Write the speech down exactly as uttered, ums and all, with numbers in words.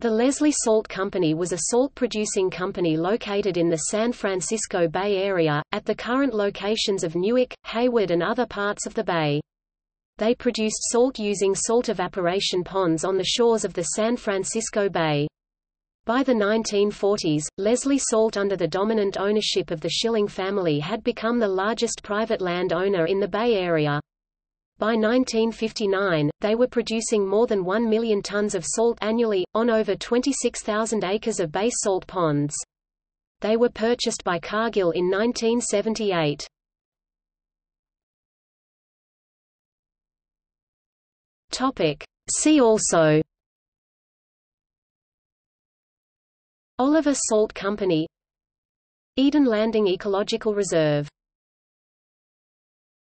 The Leslie Salt Company was a salt-producing company located in the San Francisco Bay Area, at the current locations of Newark, Hayward and other parts of the bay. They produced salt using salt evaporation ponds on the shores of the San Francisco Bay. By the nineteen forties, Leslie Salt, under the dominant ownership of the Schilling family, had become the largest private landowner in the Bay Area. By nineteen fifty-nine, they were producing more than one million tons of salt annually, on over twenty-six thousand acres of bay salt ponds. They were purchased by Cargill in nineteen seventy-eight. See also: Oliver Salt Company, Eden Landing Ecological Reserve.